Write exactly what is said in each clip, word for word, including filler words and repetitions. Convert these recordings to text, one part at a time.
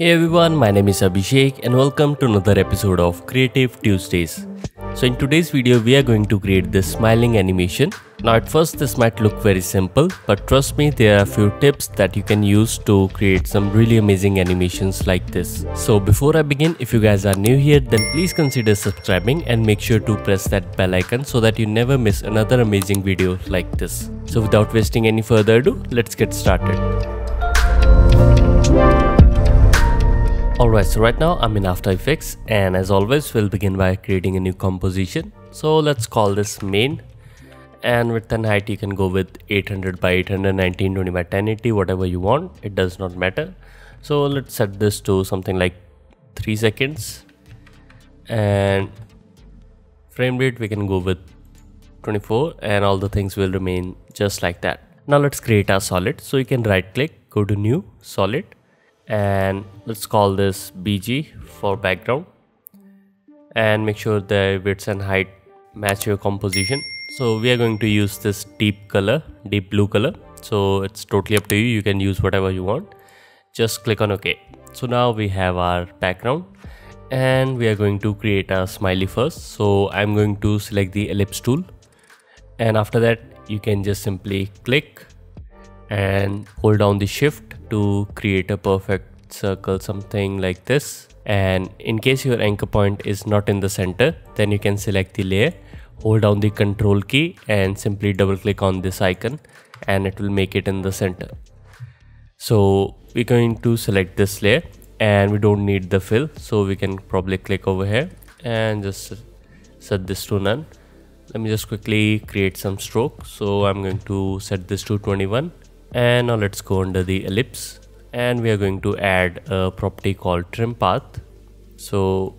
Hey everyone, my name is Abhishek and welcome to another episode of Creative Tuesdays. So in today's video, we are going to create this smiling animation. Now at first this might look very simple, but trust me, there are a few tips that you can use to create some really amazing animations like this. So before I begin, if you guys are new here, then please consider subscribing and make sure to press that bell icon so that you never miss another amazing video like this. So without wasting any further ado, let's get started. Alright, so right now I'm in After Effects and as always we'll begin by creating a new composition. So let's call this main, and width and height you can go with eight hundred by eight hundred, nineteen twenty by ten eighty, whatever you want, it does not matter. So let's set this to something like three seconds, and frame rate we can go with twenty-four, and all the things will remain just like that. Now let's create our solid. So you can right click, go to new solid, and let's call this B G for background, and make sure the width and height match your composition. So we are going to use this deep color, deep blue color, so it's totally up to you, you can use whatever you want. Just click on OK. So now we have our background and we are going to create a smiley first. So I'm going to select the ellipse tool, and after that you can just simply click and hold down the shift to create a perfect circle, something like this. And in case your anchor point is not in the center, then you can select the layer, hold down the control key and simply double click on this icon and it will make it in the center. So we're going to select this layer and we don't need the fill, so we can probably click over here and just set this to none. Let me just quickly create some stroke. So I'm going to set this to twenty-one. And now let's go under the ellipse and we are going to add a property called trim path. So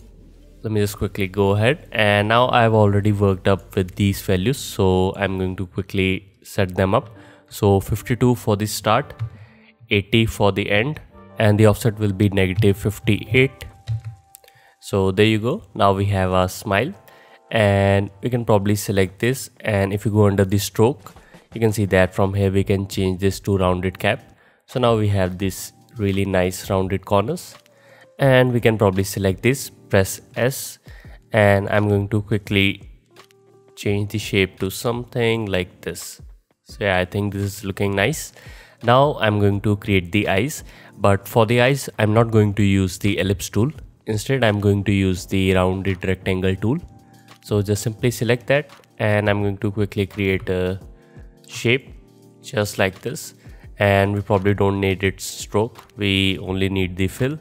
let me just quickly go ahead, and now I've already worked up with these values, so I'm going to quickly set them up. So fifty-two for the start, eighty for the end, and the offset will be negative fifty-eight. So there you go. Now we have our smile and we can probably select this, and if you go under the stroke, you can see that from here we can change this to rounded cap. So now we have this really nice rounded corners, and we can probably select this, press S, and I'm going to quickly change the shape to something like this. So yeah, I think this is looking nice. Now I'm going to create the eyes, but for the eyes I'm not going to use the ellipse tool. Instead I'm going to use the rounded rectangle tool. So just simply select that, and I'm going to quickly create a shape just like this, and we probably don't need its stroke, we only need the fill.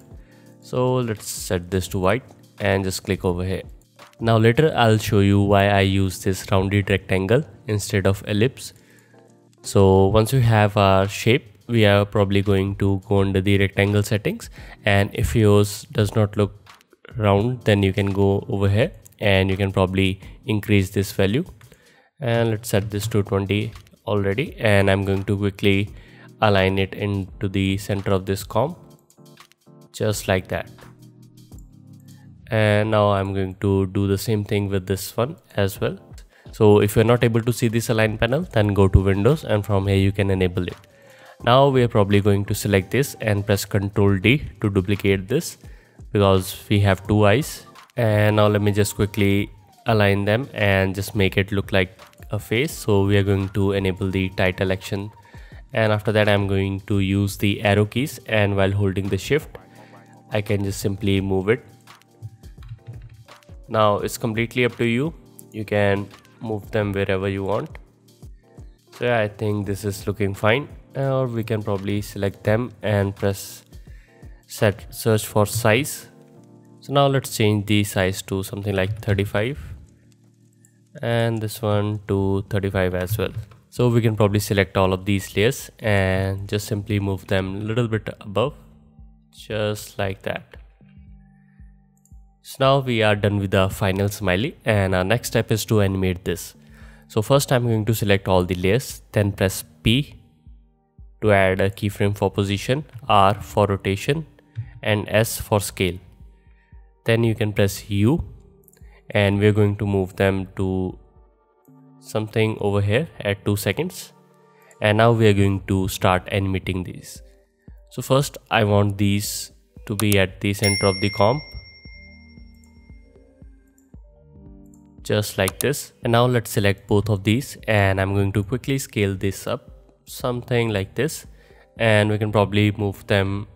So let's set this to white and just click over here. Now later I'll show you why I use this rounded rectangle instead of ellipse. So once we have our shape, we are probably going to go under the rectangle settings, and if yours does not look round, then you can go over here and you can probably increase this value, and let's set this to twenty already, and I'm going to quickly align it into the center of this comp just like that. And now I'm going to do the same thing with this one as well. So if you're not able to see this align panel, then go to Windows and from here you can enable it. Now we are probably going to select this and press Ctrl D to duplicate this because we have two eyes. And now let me just quickly align them and just make it look like a face. So we are going to enable the title action, and after that I'm going to use the arrow keys, and while holding the shift I can just simply move it. Now it's completely up to you, you can move them wherever you want. So yeah, I think this is looking fine, or we can probably select them and press set search for size. So now let's change the size to something like thirty-five, and this one to thirty-five as well. So we can probably select all of these layers and just simply move them a little bit above just like that. So now we are done with the final smiley, and our next step is to animate this. So first I'm going to select all the layers, then press P to add a keyframe for position, R for rotation and S for scale. Then you can press U, and we're going to move them to something over here at two seconds, and now we are going to start animating these. So first I want these to be at the center of the comp, just like this. And now let's select both of these, and I'm going to quickly scale this up something like this, and we can probably move them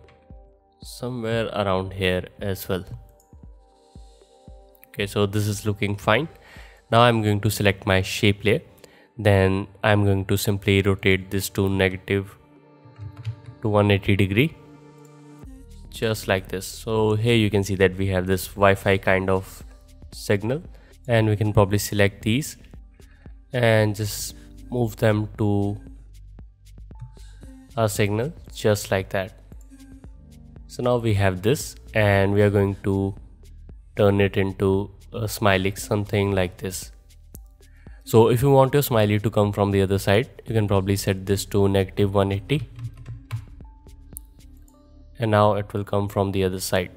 somewhere around here as well. Okay, so this is looking fine. Now I'm going to select my shape layer, then I'm going to simply rotate this to negative to one hundred eighty degree, just like this. So here you can see that we have this Wi-Fi kind of signal, and we can probably select these and just move them to our signal, just like that. So now we have this, and we are going to turn it into a smiley, something like this. So if you want your smiley to come from the other side, you can probably set this to negative one hundred eighty, and now it will come from the other side.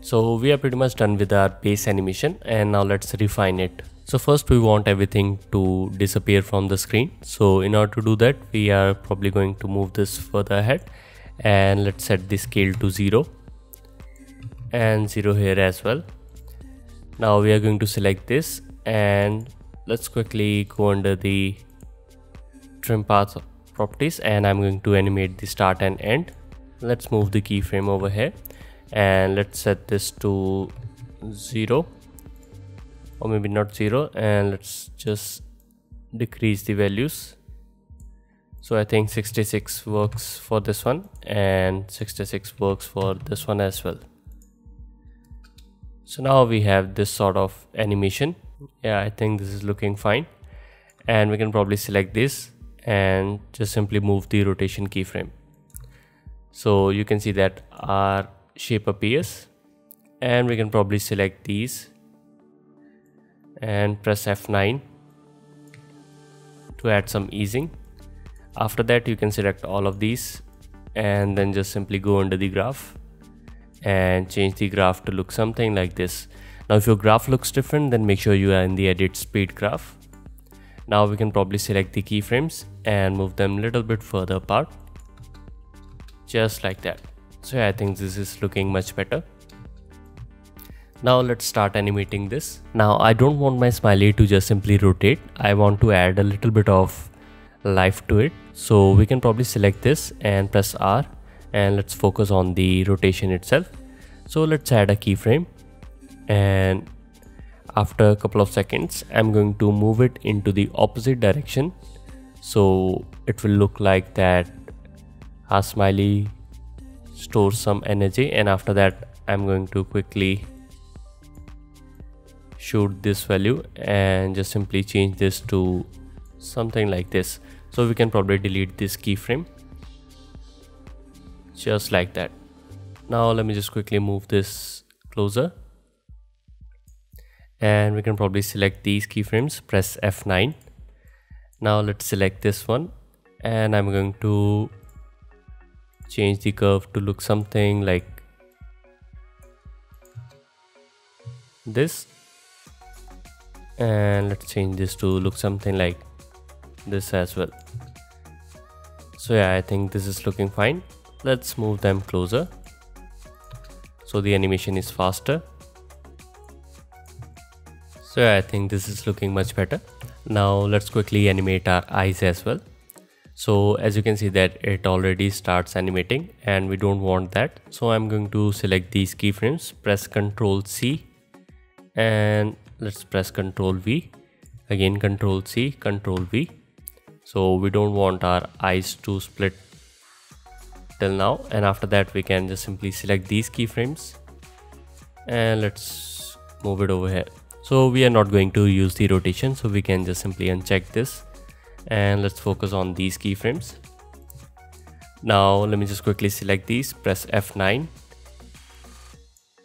So we are pretty much done with our base animation, and now let's refine it. So first we want everything to disappear from the screen. So in order to do that, we are probably going to move this further ahead, and let's set the scale to zero and zero here as well. Now we are going to select this, and let's quickly go under the trim path properties, and I'm going to animate the start and end. Let's move the keyframe over here, and let's set this to zero, or maybe not zero, and let's just decrease the values. So I think sixty-six works for this one, and sixty-six works for this one as well. So now we have this sort of animation. Yeah, I think this is looking fine, and we can probably select this and just simply move the rotation keyframe. So you can see that our shape appears, and we can probably select these and press F nine to add some easing. After that, you can select all of these and then just simply go under the graph and change the graph to look something like this. Now if your graph looks different, then make sure you are in the edit speed graph. Now we can probably select the keyframes and move them a little bit further apart, just like that. So yeah, I think this is looking much better. Now let's start animating this. Now I don't want my smiley to just simply rotate. I want to add a little bit of life to it. So we can probably select this and press R, and let's focus on the rotation itself. So let's add a keyframe, and after a couple of seconds, I'm going to move it into the opposite direction. So it will look like that our smiley stores some energy, and after that I'm going to quickly shoot this value and just simply change this to something like this. So we can probably delete this keyframe, just like that. Now let me just quickly move this closer, and we can probably select these keyframes, press F nine. Now let's select this one, and I'm going to change the curve to look something like this, and let's change this to look something like this as well. So yeah, I think this is looking fine. Let's move them closer so the animation is faster. So yeah, I think this is looking much better. Now let's quickly animate our eyes as well. So as you can see that it already starts animating, and we don't want that. So I'm going to select these keyframes, press Ctrl C, and let's press Ctrl V, again Ctrl C, Ctrl V. So we don't want our eyes to split till now, and after that we can just simply select these keyframes, and let's move it over here. So we are not going to use the rotation, so we can just simply uncheck this, and let's focus on these keyframes. Now let me just quickly select these, press F nine,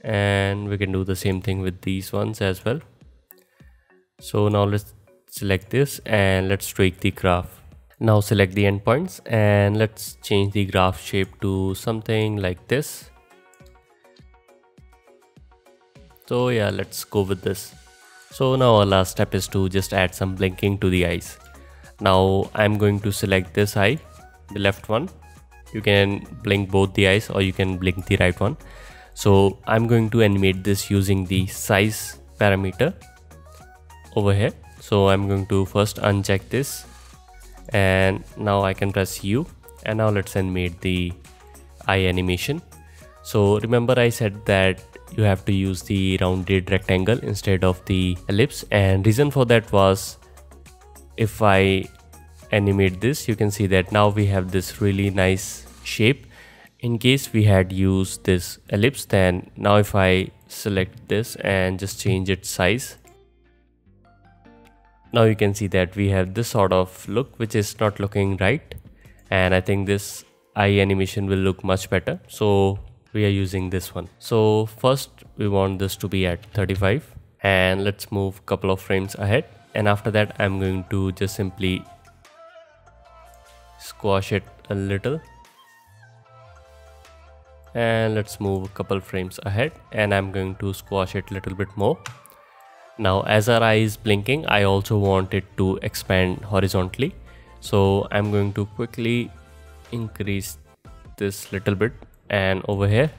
and we can do the same thing with these ones as well. So now let's select this, and let's tweak the graph. Now select the endpoints, and let's change the graph shape to something like this. So yeah, let's go with this. So now our last step is to just add some blinking to the eyes. Now I'm going to select this eye, the left one, You can blink both the eyes or you can blink the right one. So I'm going to animate this using the size parameter over here. So I'm going to first uncheck this, and now I can press U, and now let's animate the eye animation. So remember I said that you have to use the rounded rectangle instead of the ellipse, and reason for that was if I animate this, you can see that now we have this really nice shape. In case we had used this ellipse, then now if I select this and just change its size, now you can see that we have this sort of look which is not looking right, and I think this eye animation will look much better, so we are using this one. So first we want this to be at thirty-five, and let's move couple of frames ahead, and after that I'm going to just simply squash it a little, and let's move a couple frames ahead, and I'm going to squash it a little bit more. Now as our eye is blinking, I also want it to expand horizontally, so I'm going to quickly increase this little bit, and over here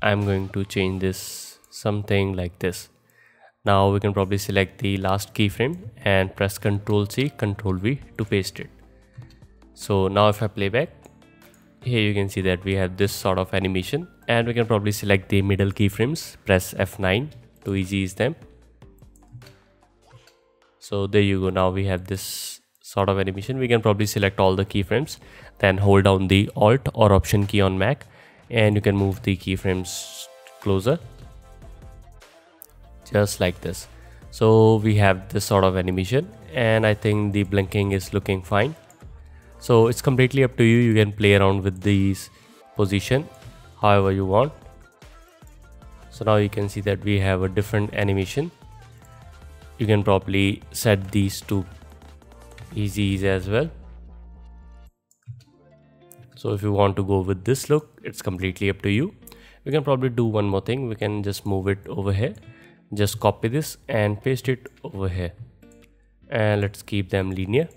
I'm going to change this something like this. Now we can probably select the last keyframe and press Control C Control V to paste it. So now if I play back, here you can see that we have this sort of animation, and we can probably select the middle keyframes, press F nine to easy ease them. So there you go, now we have this sort of animation. We can probably select all the keyframes, then hold down the Alt or Option key on Mac, and you can move the keyframes closer, just like this. So we have this sort of animation, and I think the blinking is looking fine. So it's completely up to you. You can play around with these position however you want. So now you can see that we have a different animation. You can probably set these to easy ease as well. So if you want to go with this look, it's completely up to you. We can probably do one more thing. We can just move it over here. Just copy this and paste it over here. And let's keep them linear.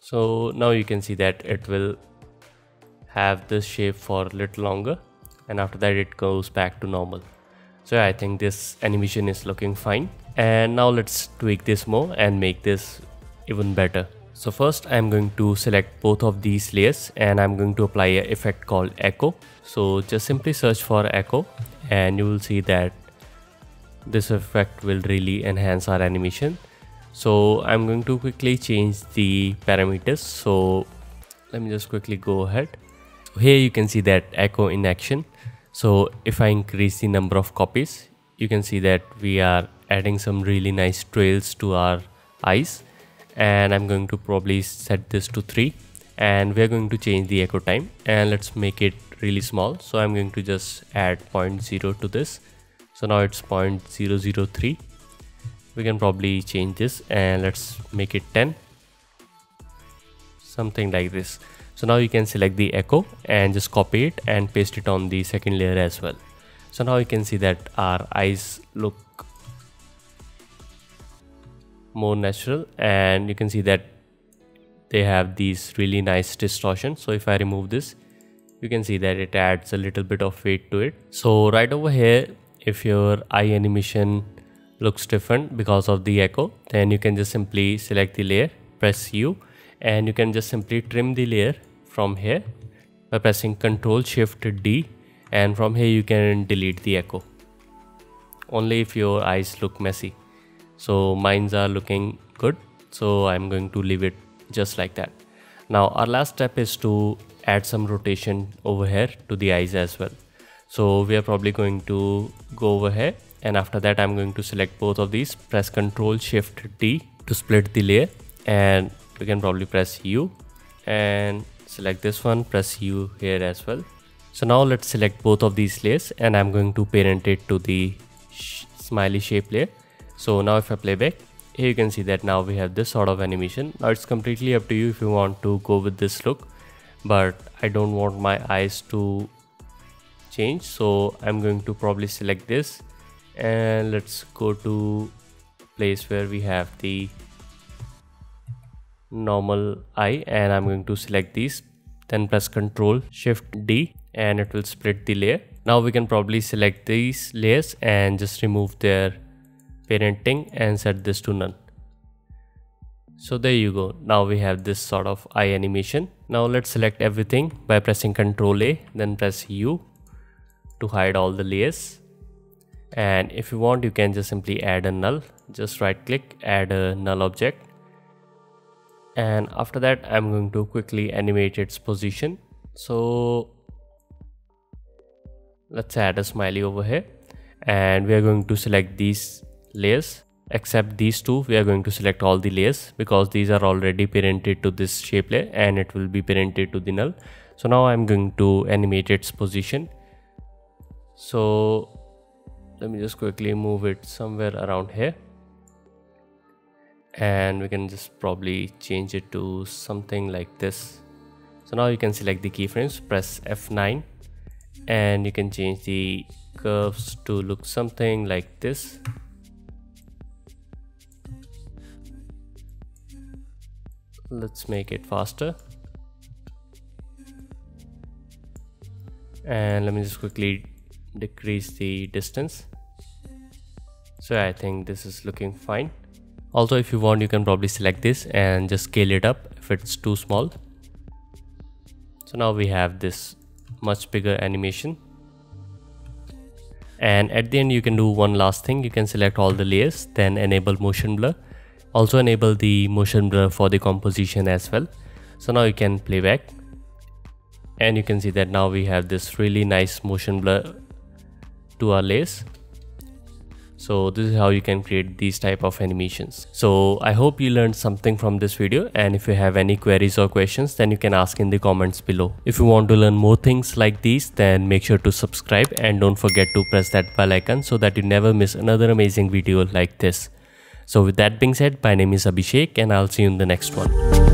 So now you can see that it will have this shape for a little longer, and after that it goes back to normal. So I think this animation is looking fine, and now let's tweak this more and make this even better. So first I'm going to select both of these layers, and I'm going to apply an effect called echo. So just simply search for echo, and you will see that this effect will really enhance our animation. So I'm going to quickly change the parameters. So let me just quickly go ahead. Here you can see that echo in action. So if I increase the number of copies, you can see that we are adding some really nice trails to our eyes, and I'm going to probably set this to three, and we're going to change the echo time, and let's make it really small. So I'm going to just add zero point zero to this. So now it's zero point zero zero three. We can probably change this, and let's make it ten, something like this. So now you can select the echo and just copy it and paste it on the second layer as well. So now you can see that our eyes look more natural, and you can see that they have these really nice distortions. So if I remove this, you can see that it adds a little bit of weight to it. So right over here, if your eye animation looks different because of the echo, then you can just simply select the layer, press U, and you can just simply trim the layer from here by pressing Control Shift D, and from here you can delete the echo only if your eyes look messy. So mines are looking good, so I'm going to leave it just like that. Now our last step is to add some rotation over here to the eyes as well. So we are probably going to go over here, and after that I'm going to select both of these, press Control Shift D to split the layer, and we can probably press U and select this one, press U here as well. So now let's select both of these layers, and I'm going to parent it to the sh smiley shape layer. So now if I play back, here you can see that now we have this sort of animation. Now it's completely up to you if you want to go with this look, but I don't want my eyes to change, so I'm going to probably select this, and let's go to place where we have the normal eye, and I'm going to select these, then press Ctrl Shift D and it will split the layer. Now we can probably select these layers and just remove their parenting and set this to none. So there you go. Now we have this sort of eye animation. Now let's select everything by pressing Ctrl A, then press U to hide all the layers. And if you want, you can just simply add a null. Just right click, add a null object. And after that, I'm going to quickly animate its position. So let's add a smiley over here. And we are going to select these layers. Except these two, we are going to select all the layers because these are already parented to this shape layer and it will be parented to the null. So now I'm going to animate its position. So let me just quickly move it somewhere around here. And we can just probably change it to something like this. So now you can select the keyframes, press F nine, and you can change the curves to look something like this. Let's make it faster. And let me just quickly decrease the distance. So I think this is looking fine. Also, if you want, you can probably select this and just scale it up if it's too small. So now we have this much bigger animation. And at the end, you can do one last thing. You can select all the layers, then enable motion blur. Also enable the motion blur for the composition as well. So now you can play back and you can see that now we have this really nice motion blur to our layers. So this is how you can create these type of animations. So I hope you learned something from this video, and if you have any queries or questions, then you can ask in the comments below. If you want to learn more things like these, then make sure to subscribe and don't forget to press that bell icon so that you never miss another amazing video like this. So with that being said, my name is Abhishek and I'll see you in the next one.